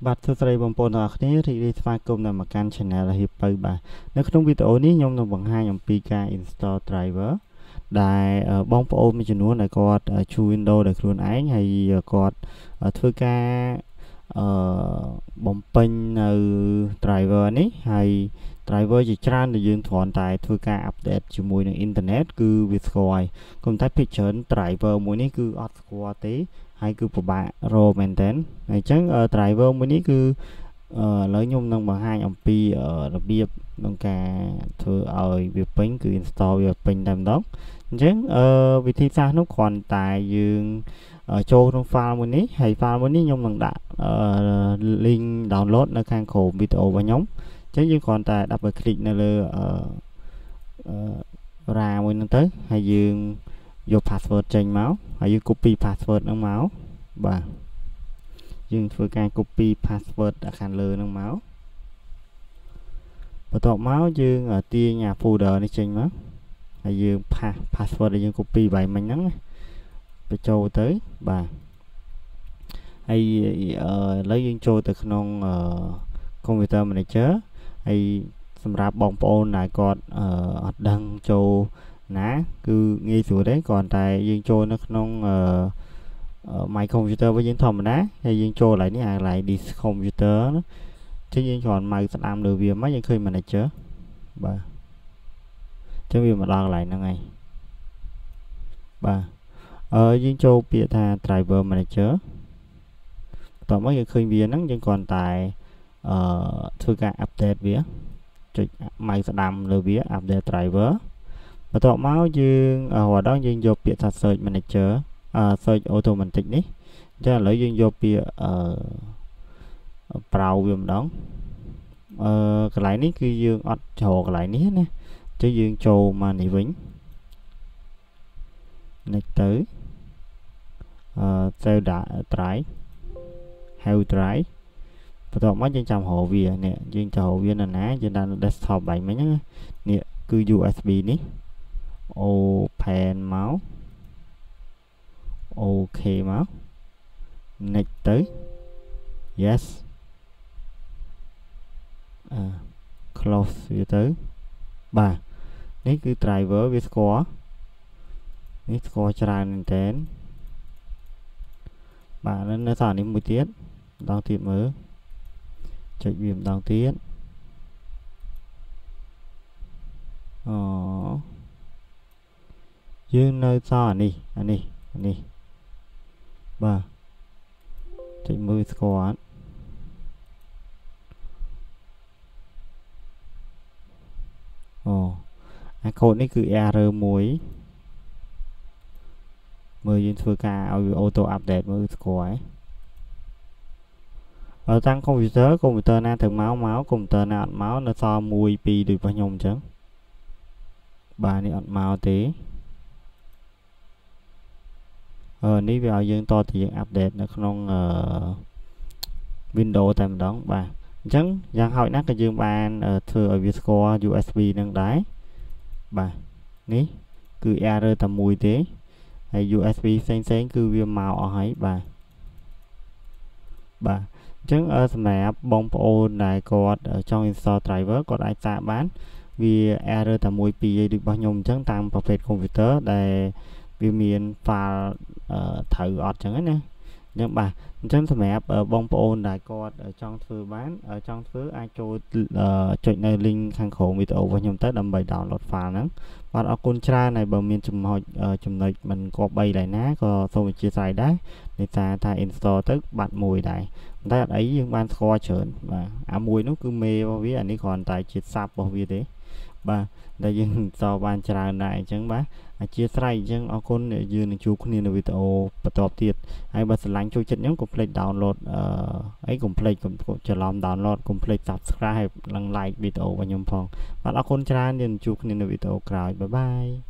Bát thứ tây bằng pôn ở đây thì đi phai cùng là một căn channel là hiệp bay bà. Nếu không video ní nhông là bằng hai nhông PK install driver. Đại bóng pôn mình muốn là có chu Windows để luôn ánh hay có thứ ca bóng pin driver ní hay driver chỉ trang để dùng thuận tại thứ ca update chỉ mùi là internet cứ việc gọi công tác picture driver mùi ní cứ ót qua tí hay cứ của bạn rồi maintain này chẳng driver mới ní cứ lấy nhung nâng bằng hai ông pi ở đặc biệt nâng cả thử ở việc bánh cứ install việc bánh làm đó chẳng vì thi ra nó còn tại dương ở châu trong file mới ní hay file mới ní nhung bằng đã link download là khang khổ video và nhóm chẳng như còn tại double click là ra mới nâng tới hay dương vô password chanh máu hay như copy password nâng máu và dương thử ca copy password đã khăn lơ nâng máu và tọa máu dương ở tia nhà folder này chanh máu hay dương password dương copy bài mình nắng này châu tới và hay lấy dương châu từ non computer mình chớ hay xâm rạp bóng phone lại còn đăng châu ná cứ nghe sửa đấy còn tại dương trôi nó không máy computer với những thòm đá hay dương trôi lại nhà lại đi computer nó chứ dương còn mày sẽ làm được việc mấy những khi mà này chớ bà chứ vì mà lo lại năng ngày bà ở dương trôi bịa tha driver mà này chớ tỏ mấy những khi vì nắng nhưng còn tại thư cả update vía mày sẽ làm được vía update driver và tọa máu dương hòa đó dương vô biệt thật search manager search automatic ní cho lấy dương vô biệt browse viêm đón cái lại ní cứ dương ọt chỗ cái lại ní nè chứ dương châu mà ní vĩnh này tới theo đã trái heo trái và tọa máu dương chạm hộ vía nè dương chạm hộ vía là ná dương đang desktop bảy mấy nhá nè cứ USB ní open máu ok máu nạch tới yes close với tới bà nếu cứ driver với score tràn lên tên bà nên nó thả đến 10 tiết đang tiết mới chạy viêm đang tiết dương nơi sao anh đi bà chị mươi score anh cột này cứ error muối mười dương thưa ca auto update mươi score ấy ở tăng computer na thường máu computer na máu nó so mùi pi được bao nhiêu chứ bà này máu tí ní vào dương to thì dương update nó không Windows tạm đóng bà chẳng giang hỏi nát cái dương bàn thưa ở Visco USB nâng đáy bà ní cứ error tầm mùi thế hay USB xanh cứ viêm màu ở ấy bà chẳng ở mẹ bóng phô này có trong install driver có ai tạ bán vì error tầm mùi pi được bao nhiêu chẳng tăng vào phết computer để vì miền pha thử ọt chẳng ấy nè nhưng bà chân thầm mẹp ở bông phôn đại con ở trong thứ bán ở trong thứ ai cho chuyện này linh khăn khổ mít ổ và nhóm tới đầm bày đảo lọt phá nắng và ở con trai này bờ miền chùm hội chùm lịch mình có bay lại ná có xong chia sẻ đá để ta install tức bạn mùi đại ta ấy nhưng ban kho trởn và mùi nó cứ mê vào với anh ấy còn tại chết sạp vào vì thế bà đại dương sau ban trả lại chẳng bác chia sẻ chẳng ở con để dương chú con nên video và tập tiệt hay bật lánh cho chất nhóm complete download ấy complete cũng chờ làm download complete subscribe lăng like video và nhóm phòng và là con trả nên chú con nên video crowd bye bye.